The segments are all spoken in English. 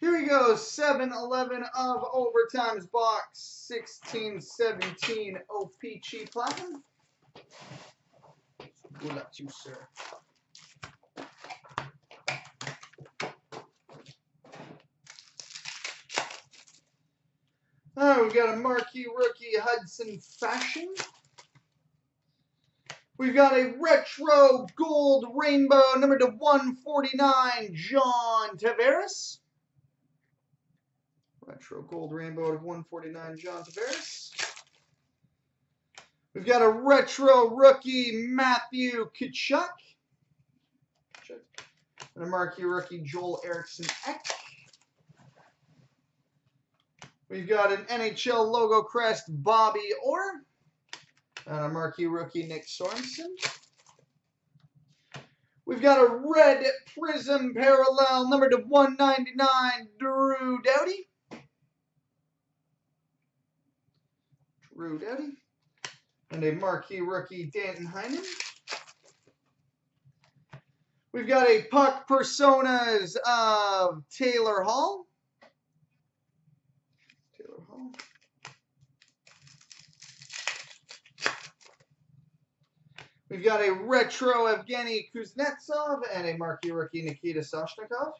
Here we go, 7-11 of Overtime's box, 16-17 OPG Platinum. Good luck to you, sir. All right, we've got a marquee rookie, Hudson Fashion. We've got a retro gold rainbow, number to 149, John Tavares. Retro gold rainbow to 149, John Tavares. We've got a retro rookie, Matthew Tkachuk. And a marquee rookie, Joel Eriksson Ek. We've got an NHL logo crest, Bobby Orr. And a marquee rookie, Nick Sorensen. We've got a red prism parallel, number to 199, Drew Doughty. And a marquee rookie, Danton Heinen. We've got a puck personas of Taylor Hall. We've got a retro Evgeny Kuznetsov and a marquee rookie Nikita Soshnikov.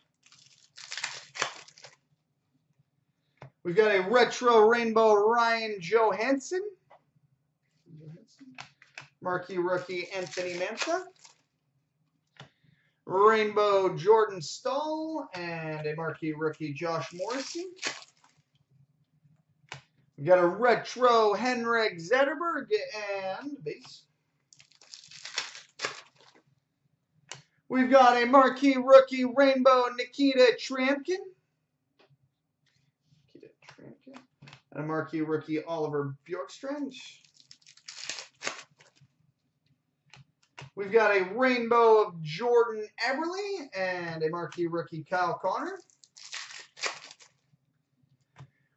We've got a retro rainbow Ryan Johansson. Marquee rookie Anthony Mantha. Rainbow Jordan Staal and a marquee rookie Josh Morrissey. We've got a retro Henrik Zetterberg and base. We've got a marquee rookie rainbow Nikita Trampkin. And a marquee rookie Oliver Bjorkstrand. We've got a rainbow of Jordan Eberle and a marquee rookie Kyle Connor.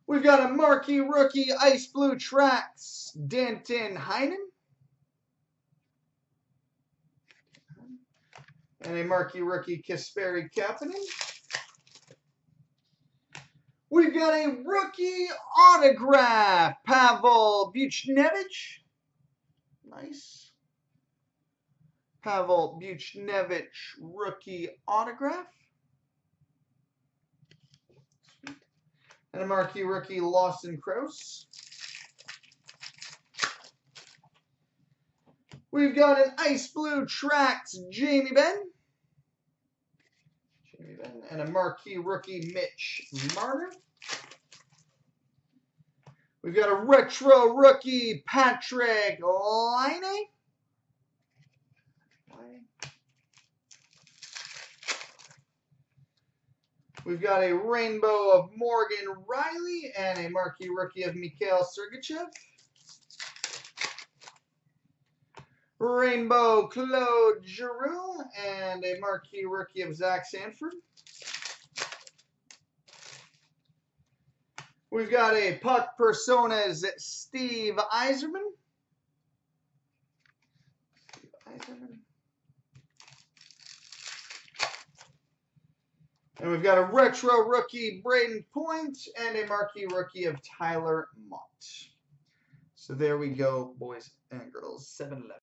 We've got a marquee rookie Ice Blue Tracks, Danton Heinen. And a marquee rookie, Kasperi Kapanen. We've got a rookie autograph, Pavel Buchnevich. Nice. Pavel Buchnevich rookie autograph. And a marquee rookie, Lawson Crouse. We've got an Ice Blue Tracks, Jamie Benn. And a marquee rookie, Mitch Marner. We've got a retro rookie, Patrick Laine. We've got a rainbow of Morgan Rielly and a marquee rookie of Mikhail Sergachev. Rainbow Claude Giroux and a marquee rookie of Zach Sanford. We've got a puck personas Steve Eiserman. And we've got a retro rookie Braden Point and a marquee rookie of Tyler Mott. So there we go, boys and girls, 7-11.